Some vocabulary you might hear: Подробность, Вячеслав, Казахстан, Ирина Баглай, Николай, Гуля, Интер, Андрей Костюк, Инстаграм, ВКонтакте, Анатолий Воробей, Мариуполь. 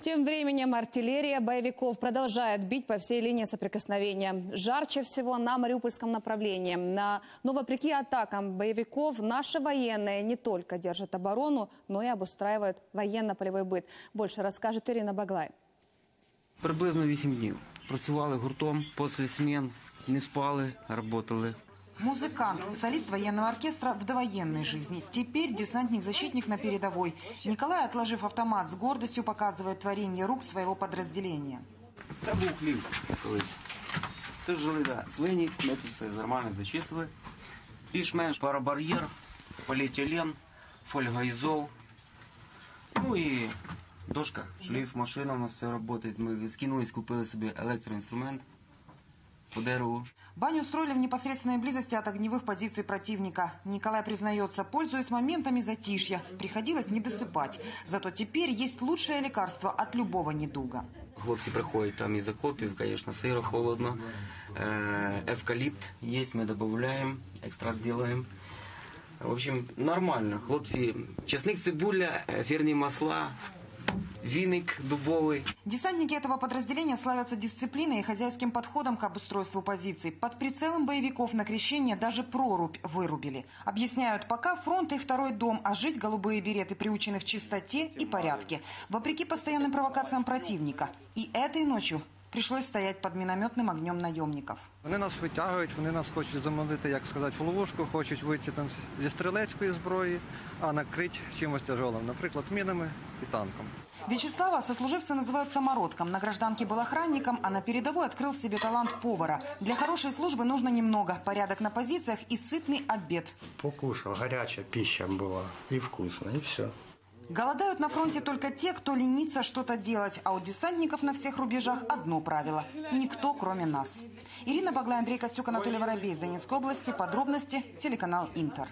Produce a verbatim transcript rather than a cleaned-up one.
Тем временем артиллерия боевиков продолжает бить по всей линии соприкосновения. Жарче всего на мариупольском направлении. Но вопреки атакам боевиков, наши военные не только держат оборону, но и обустраивают военно-полевой быт. Больше расскажет Ирина Баглай. Приблизно восемь дней. Працювали гуртом, после смен не спали, работали. Музыкант, солист военного оркестра в довоенной жизни. Теперь десантник-защитник на передовой. Николай, отложив автомат, с гордостью показывает творение рук своего подразделения. Это был хлеб колись. Тож жили, да, свині, ми тут все нормально зачислили. Більш-менш парабар'єр, поліетилен, фольга ізол, ну і дошка. Шліф, машина у нас все працює. Ми скинулись, купили собі електроінструмент. По дереву. Баню строили в непосредственной близости от огневых позиций противника. Николай признается, пользуясь моментами затишья, приходилось не досыпать. Зато теперь есть лучшее лекарство от любого недуга. Хлопцы приходят там из окопов, конечно, сыро, холодно. Эвкалипт есть, мы добавляем, экстракт делаем. В общем, нормально. Хлопцы, чеснок, цибуля, эфирные масла. Веник дубовый. Десантники этого подразделения славятся дисциплиной и хозяйским подходом к обустройству позиций. Под прицелом боевиков на Крещение даже прорубь вырубили. Объясняют, пока фронт и второй дом, а жить голубые береты приучены в чистоте и порядке. Вопреки постоянным провокациям противника. И этой ночью пришлось стоять под минометным огнем наемников. Они нас вытягивают, они нас хотят заманить, как сказать, в ловушку, хотят выйти там из стрелецкой зброї, а накрыть чем-то тяжелым, например, минами и танком. Вячеслава сослуживцы называют самородком. На гражданке был охранником, а на передовой открыл себе талант повара. Для хорошей службы нужно немного. Порядок на позициях и сытный обед. Покушал, горячая пища была и вкусно, и все. Голодают на фронте только те, кто ленится что-то делать. А у десантников на всех рубежах одно правило – никто, кроме нас. Ирина Баглай, Андрей Костюк, Анатолий Воробей из Донецкой области. Подробности. Телеканал Интер.